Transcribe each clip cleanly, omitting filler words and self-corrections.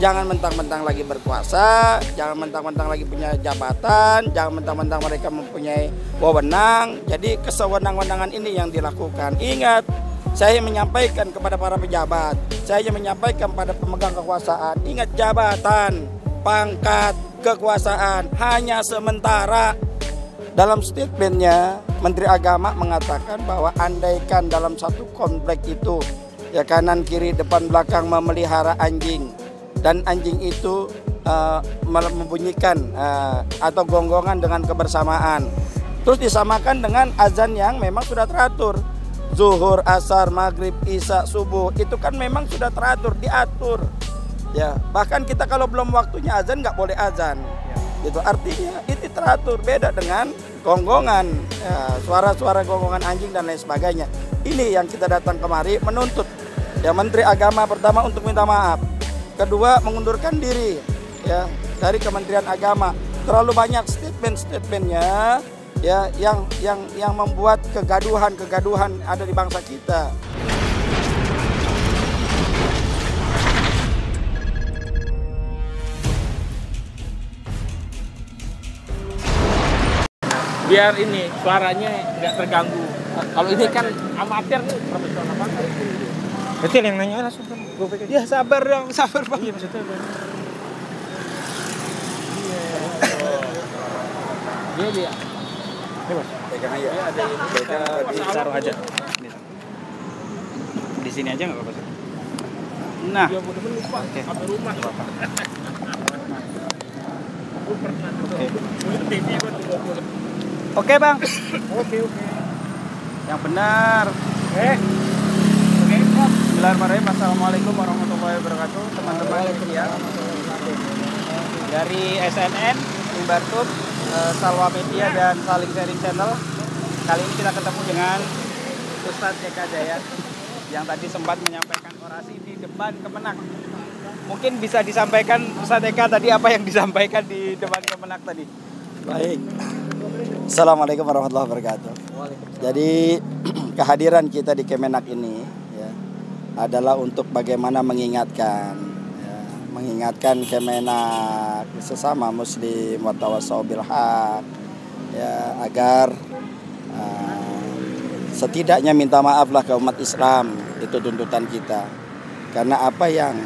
Jangan mentang-mentang lagi berkuasa, jangan mentang-mentang lagi punya jabatan, jangan mentang-mentang mereka mempunyai wewenang. Jadi kesewenang-wenangan ini yang dilakukan. Ingat, saya menyampaikan kepada para pejabat, saya menyampaikan kepada pemegang kekuasaan, ingat jabatan, pangkat, kekuasaan hanya sementara. Dalam statementnya, Menteri Agama mengatakan bahwa andaikan dalam satu komplek itu, ya kanan, kiri, depan, belakang memelihara anjing, dan anjing itu membunyikan atau gonggongan dengan kebersamaan. Terus disamakan dengan azan yang memang sudah teratur. Zuhur, asar, maghrib, isya, subuh itu kan memang sudah teratur, diatur. Ya, bahkan kita kalau belum waktunya azan nggak boleh azan. Gitu. Artinya itu teratur, beda dengan gonggongan, suara-suara ya, gonggongan anjing dan lain sebagainya. Ini yang kita datang kemari menuntut. Ya, Menteri Agama pertama untuk minta maaf. Kedua, mengundurkan diri ya dari Kementerian Agama. Terlalu banyak statement-statementnya ya yang membuat kegaduhan-kegaduhan ada di bangsa kita. Biar ini suaranya nggak terganggu. Kalau ini kan amatir nih, profesional banget. Betul yang nanya langsung kan. Ya sabar dong, sabar Bang. Iya maksudnya. Iya. Dia. Ini Mas, pegang aja. Ada ini. Pegang, taruh aja. Di sini aja enggak apa-apa. Nah. Dia bener-bener lupa sampai rumah. Oke, Bang. Oke. Yang benar. Bismillahirrahmanirrahim. Assalamualaikum warahmatullahi wabarakatuh, teman-teman ya. Dari SNN, Mimbartube, Salwa Media dan Saling Sharing Channel. Kali ini kita ketemu dengan Ustadz Eka Jaya yang tadi sempat menyampaikan orasi di depan Kemenag. Mungkin bisa disampaikan Ustadz Eka tadi apa yang disampaikan di depan Kemenag tadi. Baik. Assalamualaikum warahmatullahi wabarakatuh. Jadi kehadiran kita di Kemenag ini ya, adalah untuk bagaimana mengingatkan ya, mengingatkan Kemenag sesama Muslim watawasau bil haq ya, agar setidaknya minta maaflah ke umat Islam. Itu tuntutan kita. Karena apa yang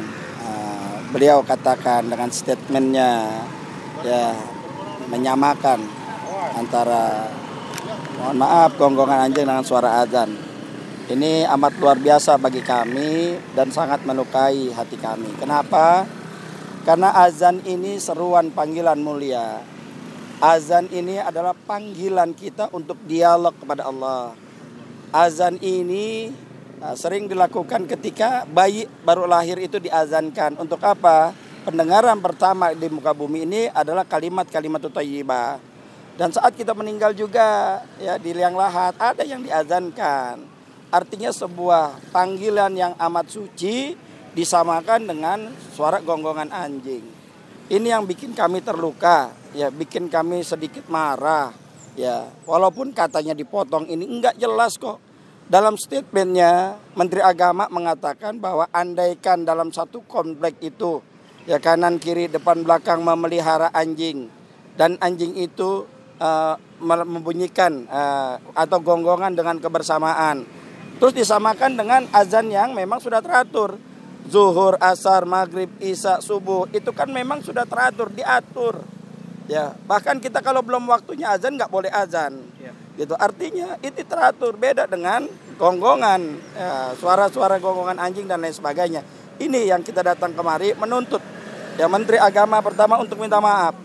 beliau katakan dengan statementnya ya, menyamakan antara mohon maaf gonggongan anjing dengan suara azan. Ini amat luar biasa bagi kami dan sangat melukai hati kami. Kenapa? Karena azan ini seruan panggilan mulia. Azan ini adalah panggilan kita untuk dialog kepada Allah. Azan ini sering dilakukan ketika bayi baru lahir itu diazankan. Untuk apa? Pendengaran pertama di muka bumi ini adalah kalimat-kalimat thayyibah. Dan saat kita meninggal juga ya di liang lahat ada yang diazankan. Artinya sebuah panggilan yang amat suci disamakan dengan suara gonggongan anjing. Ini yang bikin kami terluka, ya bikin kami sedikit marah. Ya, walaupun katanya dipotong ini enggak jelas kok. Dalam statementnya Menteri Agama mengatakan bahwa andaikan dalam satu komplek itu ya kanan, kiri, depan, belakang memelihara anjing dan anjing itu membunyikan atau gonggongan dengan kebersamaan. Terus disamakan dengan azan yang memang sudah teratur. Zuhur, asar, maghrib, isya, subuh itu kan memang sudah teratur, diatur. Ya, bahkan kita kalau belum waktunya azan nggak boleh azan. Ya. Gitu. Artinya itu teratur, beda dengan gonggongan, suara-suara gonggongan anjing dan lain sebagainya. Ini yang kita datang kemari menuntut. Ya, Menteri Agama pertama untuk minta maaf.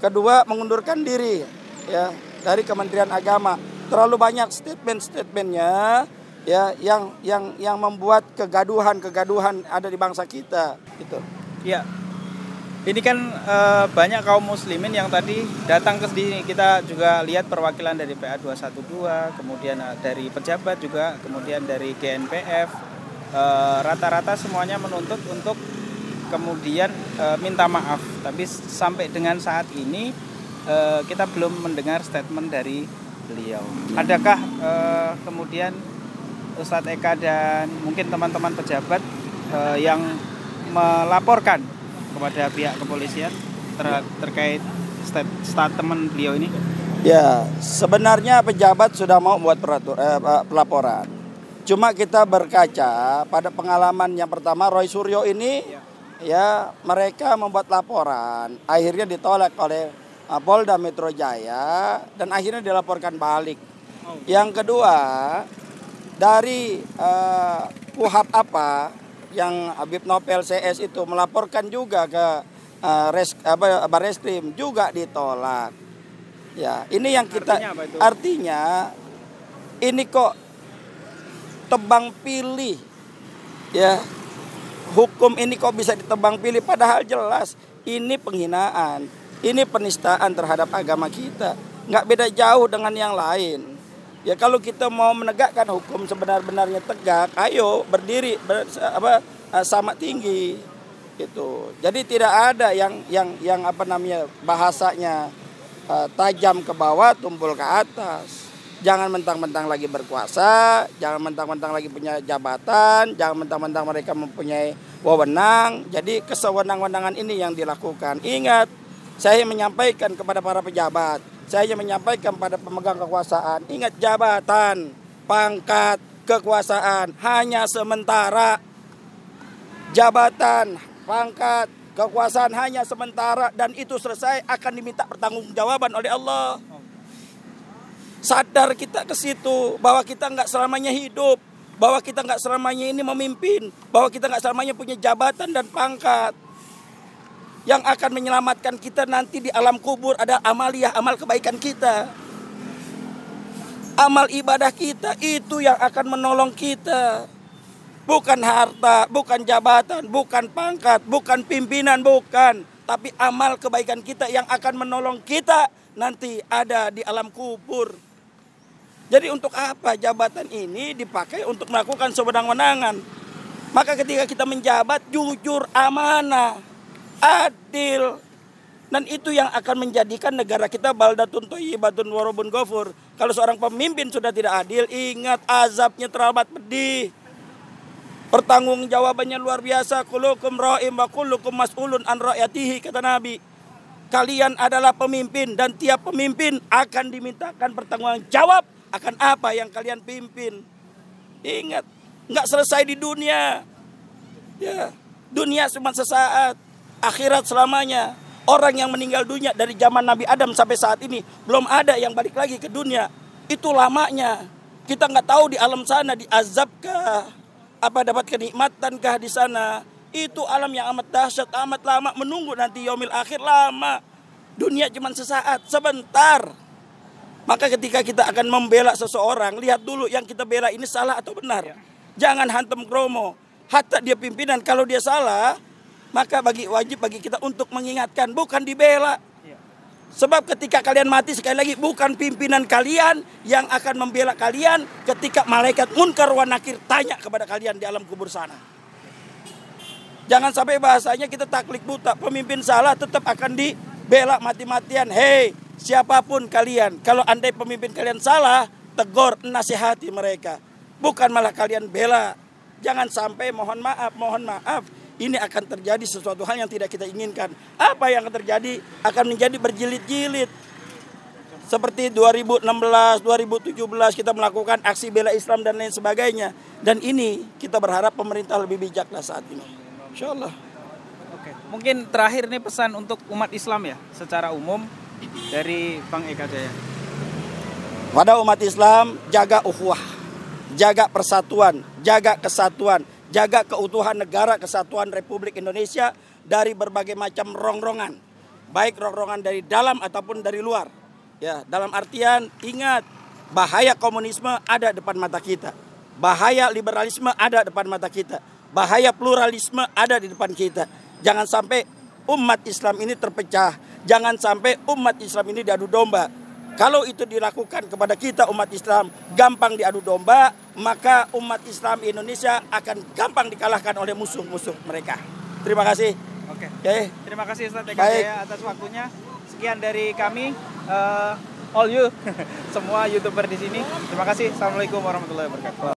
Kedua, mengundurkan diri ya dari Kementerian Agama. Terlalu banyak statement-statementnya ya yang membuat kegaduhan-kegaduhan ada di bangsa kita gitu. Ya. Ini kan banyak kaum muslimin yang tadi datang ke sini. Kita juga lihat perwakilan dari PA 212, kemudian dari pejabat juga, kemudian dari GNPF. Rata-rata semuanya menuntut untuk kemudian minta maaf. Tapi sampai dengan saat ini kita belum mendengar statement dari beliau. Adakah kemudian Ustadz Eka dan mungkin teman-teman pejabat yang melaporkan kepada pihak kepolisian terkait statement beliau ini? Ya, sebenarnya pejabat sudah mau buat pelaporan. Cuma kita berkaca pada pengalaman yang pertama Roy Suryo ini, ya mereka membuat laporan, akhirnya ditolak oleh Polda Metro Jaya dan akhirnya dilaporkan balik. Yang kedua, dari Kuhap apa yang Habib Noel CS itu melaporkan juga ke bareskrim juga ditolak. Ya, ini yang kita artinya ini kok tebang pilih, ya hukum ini kok bisa ditebang pilih, padahal jelas ini penghinaan, ini penistaan terhadap agama kita, nggak beda jauh dengan yang lain. Ya kalau kita mau menegakkan hukum sebenar-benarnya tegak, ayo berdiri sama tinggi gitu. Jadi tidak ada yang apa namanya bahasanya tajam ke bawah tumpul ke atas. Jangan mentang-mentang lagi berkuasa, jangan mentang-mentang lagi punya jabatan, jangan mentang-mentang mereka mempunyai wewenang. Jadi kesewenang-wenangan ini yang dilakukan. Ingat, saya menyampaikan kepada para pejabat, saya menyampaikan kepada pemegang kekuasaan, ingat jabatan, pangkat, kekuasaan hanya sementara. Jabatan, pangkat, kekuasaan hanya sementara dan itu selesai akan diminta pertanggungjawaban oleh Allah. Sadar kita ke situ bahwa kita nggak selamanya hidup, bahwa kita nggak selamanya ini memimpin, bahwa kita nggak selamanya punya jabatan dan pangkat. Yang akan menyelamatkan kita nanti di alam kubur ada amaliyah, amal kebaikan kita, amal ibadah kita, itu yang akan menolong kita. Bukan harta, bukan jabatan, bukan pangkat, bukan pimpinan, bukan. Tapi amal kebaikan kita yang akan menolong kita nanti ada di alam kubur. Jadi untuk apa jabatan ini dipakai untuk melakukan sewenang-wenangan? Maka ketika kita menjabat jujur, amanah, adil, dan itu yang akan menjadikan negara kita baldatun thayyibatun wa rabbun ghafur. Kalau seorang pemimpin sudah tidak adil, ingat azabnya teramat pedih. Pertanggungjawabannya luar biasa. Kullukum ra'in wa kullukum mas'ulun an ra'yatihi, kata Nabi. Kalian adalah pemimpin dan tiap pemimpin akan dimintakan pertanggungjawab akan apa yang kalian pimpin. Ingat, nggak selesai di dunia. Ya, dunia cuma sesaat, akhirat selamanya. Orang yang meninggal dunia dari zaman Nabi Adam sampai saat ini belum ada yang balik lagi ke dunia. Itu lamanya. Kita nggak tahu di alam sana diazabkah, apa dapat kenikmatankah di sana. Itu alam yang amat dahsyat, amat lama, menunggu nanti yaumil akhir lama. Dunia cuma sesaat, sebentar. Maka ketika kita akan membela seseorang, lihat dulu yang kita bela ini salah atau benar. Jangan hantam kromo. Hatta dia pimpinan, kalau dia salah, maka wajib bagi kita untuk mengingatkan, bukan dibela. Sebab ketika kalian mati, sekali lagi, bukan pimpinan kalian yang akan membela kalian ketika malaikat munkar wa nakir tanya kepada kalian di alam kubur sana. Jangan sampai bahasanya kita taklik buta, pemimpin salah tetap akan dibela mati-matian. Hei, siapapun kalian, kalau andai pemimpin kalian salah, tegur, nasihati mereka. Bukan malah kalian bela. Jangan sampai mohon maaf, ini akan terjadi sesuatu hal yang tidak kita inginkan. Apa yang akan terjadi akan menjadi berjilid-jilid. Seperti 2016, 2017 kita melakukan aksi bela Islam dan lain sebagainya. Dan ini kita berharap pemerintah lebih bijaklah saat ini. Insyaallah. Oke, mungkin terakhir nih pesan untuk umat Islam ya secara umum dari Bang Eka Jaya. Pada umat Islam, jaga ukhuwah, jaga persatuan, jaga kesatuan, jaga keutuhan negara kesatuan Republik Indonesia dari berbagai macam rongrongan, baik rongrongan dari dalam ataupun dari luar. Ya, dalam artian ingat, bahaya komunisme ada depan mata kita, bahaya liberalisme ada depan mata kita, bahaya pluralisme ada di depan kita. Jangan sampai umat Islam ini terpecah, jangan sampai umat Islam ini diadu domba. Kalau itu dilakukan kepada kita umat Islam, gampang diadu domba, maka umat Islam Indonesia akan gampang dikalahkan oleh musuh-musuh mereka. Terima kasih. Oke. Okay. Terima kasih Ustadz Eka Jaya atas waktunya. Sekian dari kami, all you, semua YouTuber di sini. Terima kasih. Assalamualaikum warahmatullahi wabarakatuh.